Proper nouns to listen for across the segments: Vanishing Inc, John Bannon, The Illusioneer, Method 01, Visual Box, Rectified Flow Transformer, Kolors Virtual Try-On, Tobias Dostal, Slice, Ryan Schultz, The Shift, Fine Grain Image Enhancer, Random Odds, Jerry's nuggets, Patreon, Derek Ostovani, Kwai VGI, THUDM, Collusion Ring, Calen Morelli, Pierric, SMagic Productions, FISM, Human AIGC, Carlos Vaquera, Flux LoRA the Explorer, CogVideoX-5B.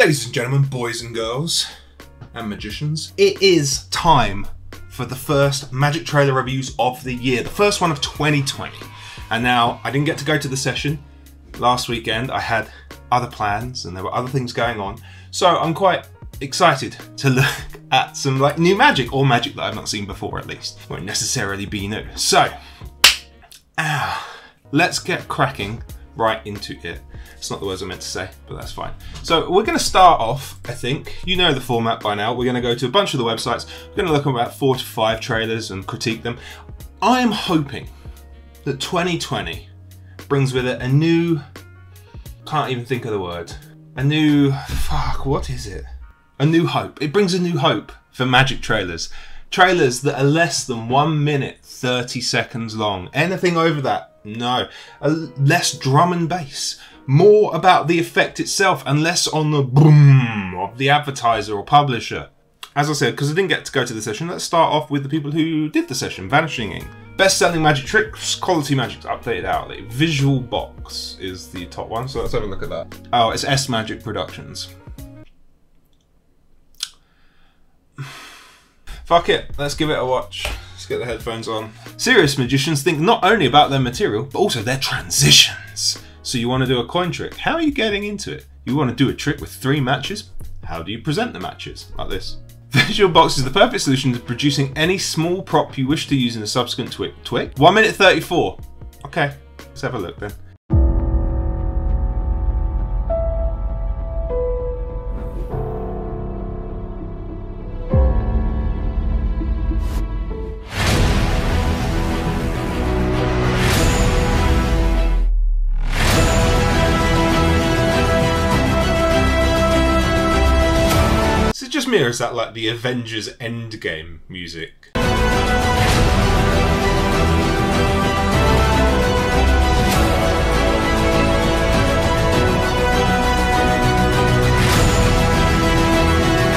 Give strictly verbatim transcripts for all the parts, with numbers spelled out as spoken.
Ladies and gentlemen, boys and girls, and magicians, it is time for the first Magic Trailer Reviews of the year, the first one of twenty twenty. And now, I didn't get to go to the session last weekend. I had other plans and there were other things going on. So I'm quite excited to look at some like new magic, or magic that I've not seen before at least. Won't necessarily be new. So, ah, let's get cracking right into it. It's not the words I meant to say, but that's fine. So we're gonna start off, I think, you know the format by now. We're gonna go to a bunch of the websites. We're gonna look at about four to five trailers and critique them. I am hoping that twenty twenty brings with it a new, can't even think of the word, a new, fuck, what is it? A new hope. It brings a new hope for magic trailers. Trailers that are less than one minute, thirty seconds long. Anything over that, no. A less drum and bass. More about the effect itself and less on the boom of the advertiser or publisher. As I said, because I didn't get to go to the session, let's start off with the people who did the session, Vanishing Incorporated. Best-selling magic tricks, quality magic's updated hourly. Visual Box is the top one, so let's have a look at that. Oh, it's SMagic Productions. Fuck it, let's give it a watch. Let's get the headphones on. Serious magicians think not only about their material, but also their transitions. So you want to do a coin trick. How are you getting into it? You want to do a trick with three matches? How do you present the matches? Like this. Visual Box is the perfect solution to producing any small prop you wish to use in a subsequent twi twig. one minute thirty-four. Okay, let's have a look then. Or is that like the Avengers Endgame music?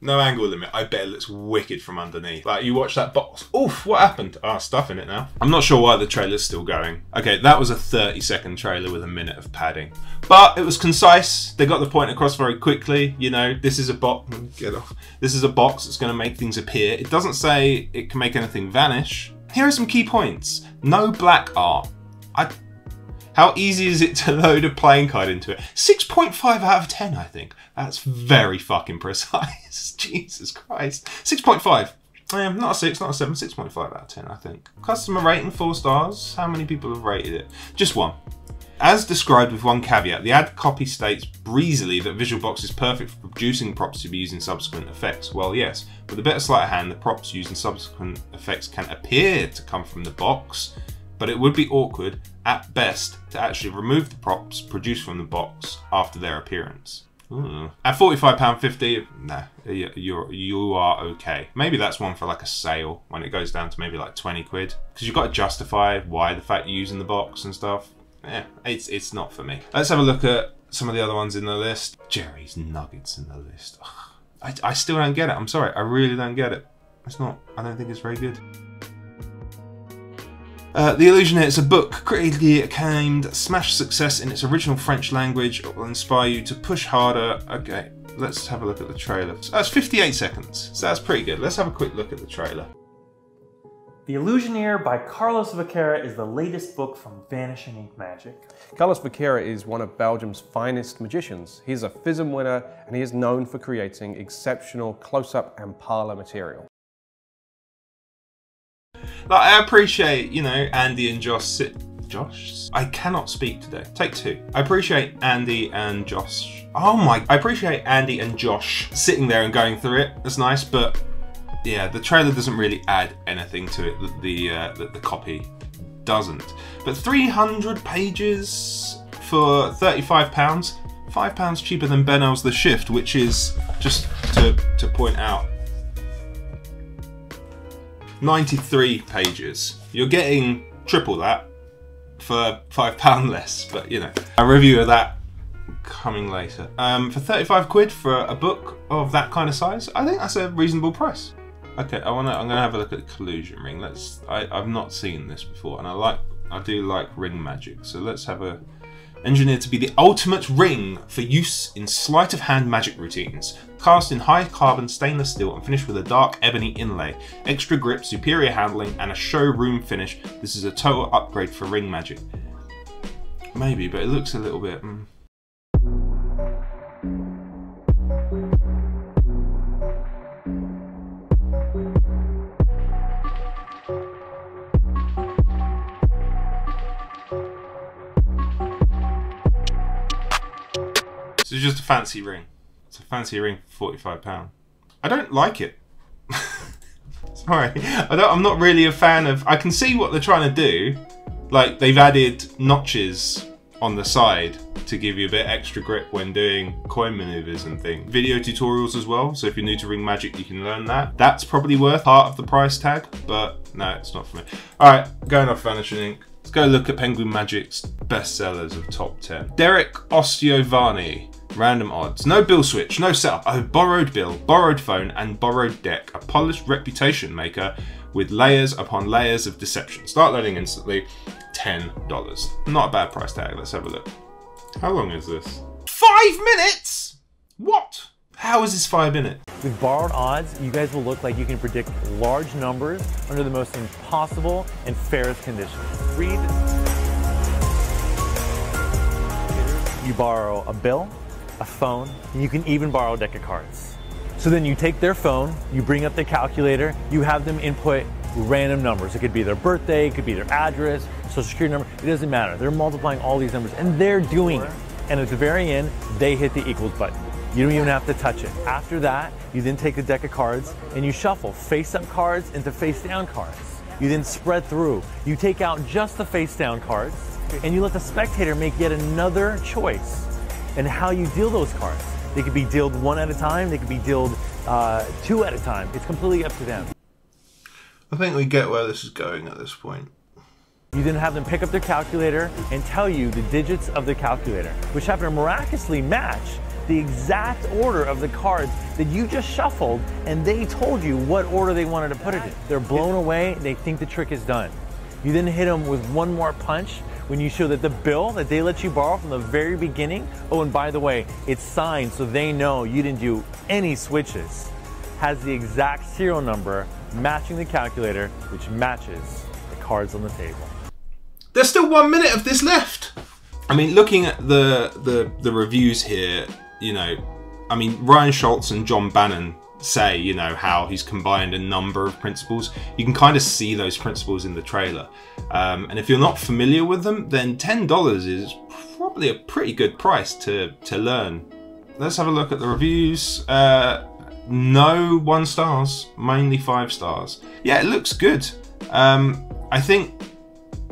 No angle limit. I bet it looks wicked from underneath. Like, you watch that box. Oof, what happened? Ah, stuff in it now. I'm not sure why the trailer's still going. Okay, that was a thirty second trailer with a minute of padding. But it was concise. They got the point across very quickly. You know, this is a box. Get off. This is a box that's going to make things appear. It doesn't say it can make anything vanish. Here are some key points. No black art. I... How easy is it to load a playing card into it? six point five out of ten, I think. That's very fucking precise. Jesus Christ. six point five. Um, not a six, not a seven. six point five out of ten, I think. Customer rating, four stars. How many people have rated it? Just one. As described with one caveat, the ad copy states breezily that Visual Box is perfect for producing props to be used in subsequent effects. Well, yes. With a better sleight of hand, the props used in subsequent effects can appear to come from the box, but it would be awkward, at best, to actually remove the props produced from the box after their appearance. Ooh. At forty-five pounds fifty, nah, you're, you are okay. Maybe that's one for like a sale, when it goes down to maybe like twenty quid. Because you've got to justify why the fact you're using the box and stuff. Yeah, it's, it's not for me. Let's have a look at some of the other ones in the list. Jerry's Nuggets in the list. Ugh. I, I still don't get it, I'm sorry, I really don't get it. It's not, I don't think it's very good. Uh, The Illusioneer is a book, critically acclaimed, smash success in its original French language. It will inspire you to push harder. Okay, let's have a look at the trailer. So that's fifty-eight seconds, so that's pretty good. Let's have a quick look at the trailer. The Illusioneer by Carlos Vaquera is the latest book from Vanishing Incorporated. Magic. Carlos Vaquera is one of Belgium's finest magicians. He's a FISM winner and he is known for creating exceptional close-up and parlor material. Like, I appreciate, you know, Andy and Josh sit... Josh? I cannot speak today. Take two. I appreciate Andy and Josh. Oh my... I appreciate Andy and Josh sitting there and going through it. That's nice, but yeah, the trailer doesn't really add anything to it that the, uh, that the copy doesn't. But three hundred pages for thirty-five pounds. five pounds cheaper than Benel's The Shift, which is, just to, to point out, ninety-three pages. You're getting triple that for five pound less, but you know, a review of that coming later. Um, for thirty-five quid for a book of that kind of size, I think that's a reasonable price. Okay, I wanna, I'm gonna have a look at the Collusion Ring. Let's, I, I've not seen this before, and I like, I do like ring magic, so let's have a engineered to be the ultimate ring for use in sleight of hand magic routines. Cast in high carbon stainless steel and finished with a dark ebony inlay, extra grip, superior handling, and a showroom finish. This is a total upgrade for ring magic. Maybe, but it looks a little bit... Mm. It's just a fancy ring. It's a fancy ring for forty-five pounds. I don't like it. Sorry. I don't, I'm not really a fan of... I can see what they're trying to do. Like, they've added notches on the side to give you a bit extra grip when doing coin maneuvers and things. Video tutorials as well, so if you're new to ring magic, you can learn that. That's probably worth half of the price tag, but no, it's not for me. All right, going off Vanishing Inc. Let's go look at Penguin Magic's bestsellers of top ten. Derek Ostovani. Random odds. No bill switch, no setup. Oh, borrowed bill, borrowed phone, and borrowed deck. A polished reputation maker with layers upon layers of deception. Start learning instantly. ten dollars. Not a bad price tag. Let's have a look. How long is this? Five minutes? What? How is this five minutes? With borrowed odds, you guys will look like you can predict large numbers under the most impossible and fairest conditions. Read. You borrow a bill, a phone, and you can even borrow a deck of cards. So then you take their phone, you bring up their calculator, you have them input random numbers. It could be their birthday, it could be their address, social security number, it doesn't matter. They're multiplying all these numbers and they're doing it. And at the very end, they hit the equals button. You don't even have to touch it. After that, you then take the deck of cards and you shuffle face up cards into face down cards. You then spread through. You take out just the face down cards and you let the spectator make yet another choice. And how you deal those cards. They could be dealed one at a time, they could be dealed uh, two at a time. It's completely up to them. I think we get where this is going at this point. You then have them pick up their calculator and tell you the digits of the calculator, which happen to miraculously match the exact order of the cards that you just shuffled, and they told you what order they wanted to put it in. They're blown away, they think the trick is done. You then hit them with one more punch, when you show that the bill that they let you borrow from the very beginning, oh, and by the way, it's signed so they know you didn't do any switches, has the exact serial number matching the calculator, which matches the cards on the table. There's still one minute of this left. I mean, looking at the, the, the reviews here, you know, I mean, Ryan Schultz and John Bannon say, you know, how he's combined a number of principles. You can kind of see those principles in the trailer. Um, and if you're not familiar with them, then ten dollars is probably a pretty good price to, to learn. Let's have a look at the reviews. Uh, no one stars, mainly five stars. Yeah, it looks good. Um, I think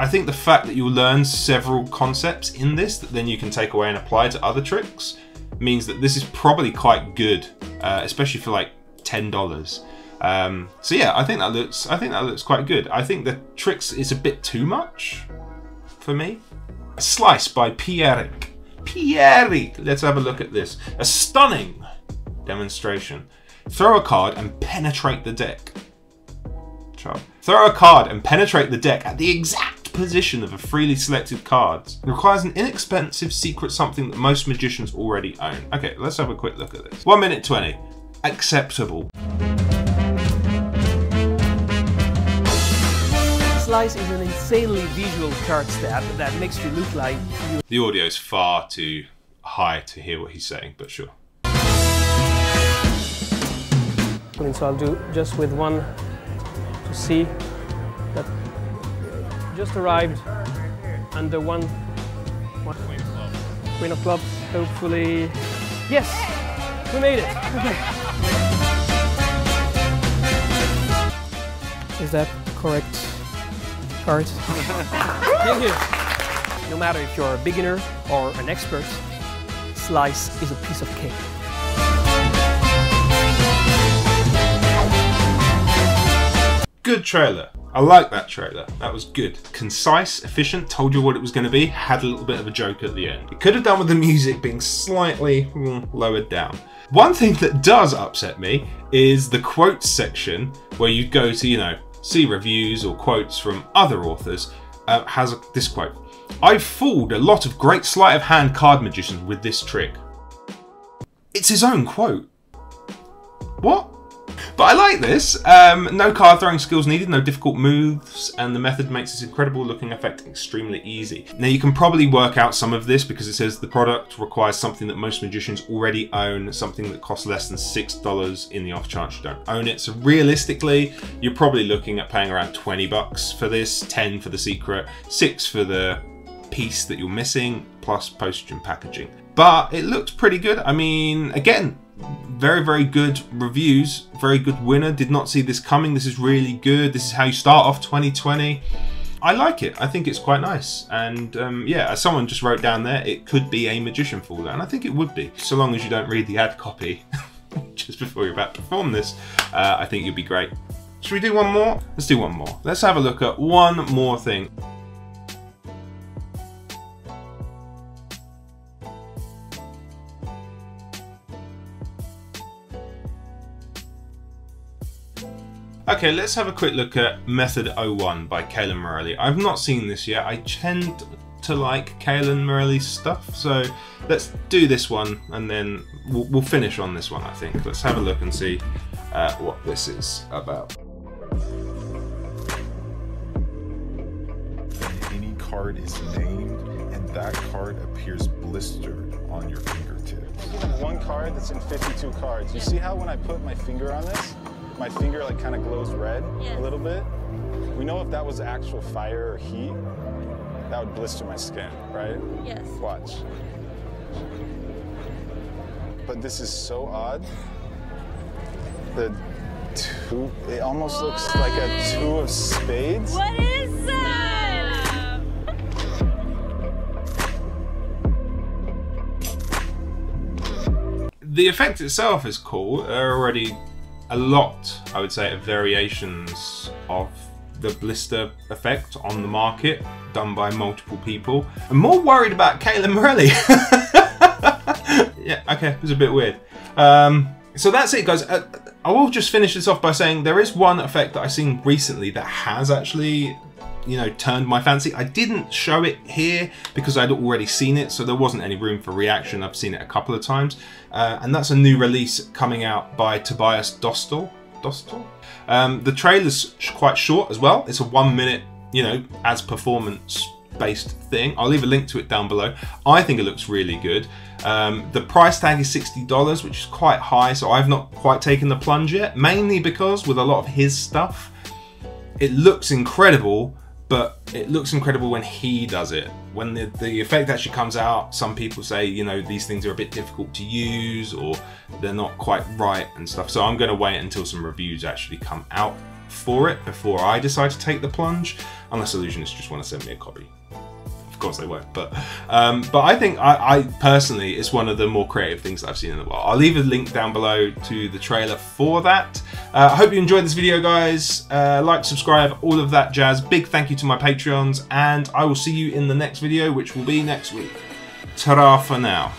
I think the fact that you'll learn several concepts in this that then you can take away and apply to other tricks means that this is probably quite good, uh, especially for like ten dollars. Um, so yeah, I think that looks I think that looks quite good. I think the tricks is a bit too much for me. A Slice by Pierric. Pierric! Let's have a look at this. A stunning demonstration. Throw a card and penetrate the deck. Try. Throw a card and penetrate the deck at the exact position of a freely selected card. It requires an inexpensive secret, something that most magicians already own. Okay, let's have a quick look at this. one minute twenty. Acceptable. Slice is an insanely visual card stab that makes you look like you... The audio is far too high to hear what he's saying, but sure. So I'll do just with one to see that just arrived under one, one. Queen of clubs. Queen of clubs, hopefully. Yes, we made it. Okay. Is that correct? Thank you. No matter if you're a beginner or an expert, Slice is a piece of cake. Good trailer. I like that trailer. That was good. Concise, efficient, told you what it was going to be, had a little bit of a joke at the end. It could have done with the music being slightly mm, lowered down. One thing that does upset me is the quotes section where you go to, you know, see reviews or quotes from other authors, uh, has a, this quote. I've fooled a lot of great sleight of hand card magicians with this trick. It's his own quote. What? But I like this. Um, no card throwing skills needed, no difficult moves, and the method makes this incredible looking effect extremely easy. Now you can probably work out some of this because it says the product requires something that most magicians already own, something that costs less than six dollars in the off chance you don't own it. So realistically, you're probably looking at paying around twenty bucks for this, ten for the secret, six for the piece that you're missing, plus postage and packaging. But it looks pretty good. I mean, again, very, very good reviews, very good winner. Did not see this coming. This is really good. This is how you start off twenty twenty. I like it. I think it's quite nice. And um, yeah, as someone just wrote down there, it could be a magician fooler, and I think it would be. So long as you don't read the ad copy just before you're about to perform this, uh, I think you'd be great. Should we do one more? Let's do one more. Let's have a look at one more thing. Okay, let's have a quick look at Method oh one by Calen Morelli. I've not seen this yet. I tend to like Calen Morelli's stuff, so let's do this one and then we'll, we'll finish on this one, I think. Let's have a look and see uh, what this is about. Any card is named and that card appears blistered on your fingertips. One card that's in fifty-two cards. You see how when I put my finger on this, my finger like kind of glows red yeah. a little bit. We know if that was actual fire or heat, that would blister my skin, right? Yes. Watch. But this is so odd. The two, it almost Why? looks like a two of spades. What is that? The effect itself is cool. They're already a lot, I would say, of variations of the blister effect on the market, done by multiple people. I'm more worried about Calen Morelli. Yeah, okay, it was a bit weird. Um, so that's it, guys. Uh, I will just finish this off by saying there is one effect that I've seen recently that has actually, you know, turned my fancy. I didn't show it here because I'd already seen it, so there wasn't any room for reaction. I've seen it a couple of times, uh, and that's a new release coming out by Tobias Dostal. Dostal? Um, the trailer's quite short as well. It's a one minute, you know, as performance based thing. I'll leave a link to it down below. I think it looks really good. Um, the price tag is sixty dollars, which is quite high, so I've not quite taken the plunge yet, mainly because with a lot of his stuff, it looks incredible, but it looks incredible when he does it. When the, the effect actually comes out, some people say, you know, these things are a bit difficult to use or they're not quite right and stuff. So I'm gonna wait until some reviews actually come out for it before I decide to take the plunge, unless illusionists just wanna send me a copy. Of course they won't, but um, but I think I, I personally, it's one of the more creative things that I've seen in a while. I'll leave a link down below to the trailer for that. Uh, I hope you enjoyed this video, guys. Uh, like, subscribe, all of that jazz. Big thank you to my Patreons, and I will see you in the next video, which will be next week. Ta-ra for now.